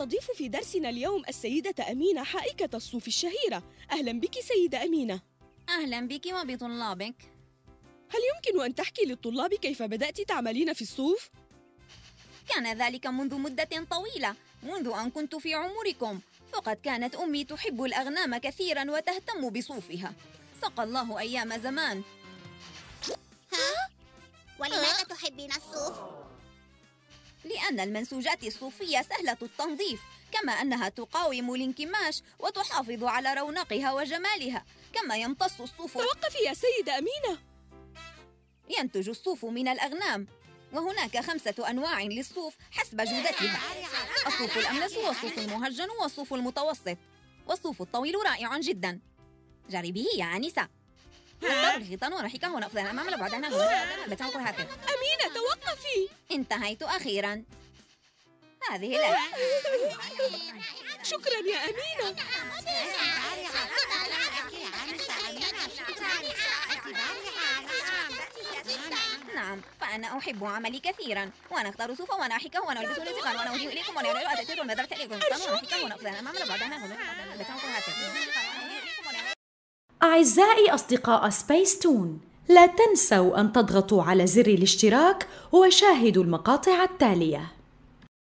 نستضيف في درسنا اليوم السيدة أمينة حائكة الصوف الشهيرة. أهلا بك سيدة أمينة. أهلا بك وبطلابك. هل يمكن أن تحكي للطلاب كيف بدأت تعملين في الصوف؟ كان ذلك منذ مدة طويلة، منذ أن كنت في عمركم، فقد كانت أمي تحب الأغنام كثيرا وتهتم بصوفها، سقى الله أيام زمان. ها؟ ولماذا تحبين الصوف؟ لأن المنسوجات الصوفية سهلة التنظيف، كما أنها تقاوم الانكماش وتحافظ على رونقها وجمالها، كما يمتص الصوف. توقفي يا سيدة أمينة. ينتج الصوف من الأغنام، وهناك 5 أنواع للصوف حسب جودتها: الصوف الأملس، والصوف المهجن، والصوف المتوسط، والصوف الطويل. رائع جدا، جربيه يا آنسة. أمينة توقفي، انتهيت أخيرا. هذه لك. شكرا يا أمينة. نعم، فأنا أحب عملي كثيرا، وأنا أختار صوفا وأنا أحكه وأنا ألبسه للثقل وأنا أهديه إليكم وأنا أتأثر ونذرت إليكم أعزائي أصدقاء سبيس تون، لا تنسوا أن تضغطوا على زر الاشتراك وشاهدوا المقاطع التالية.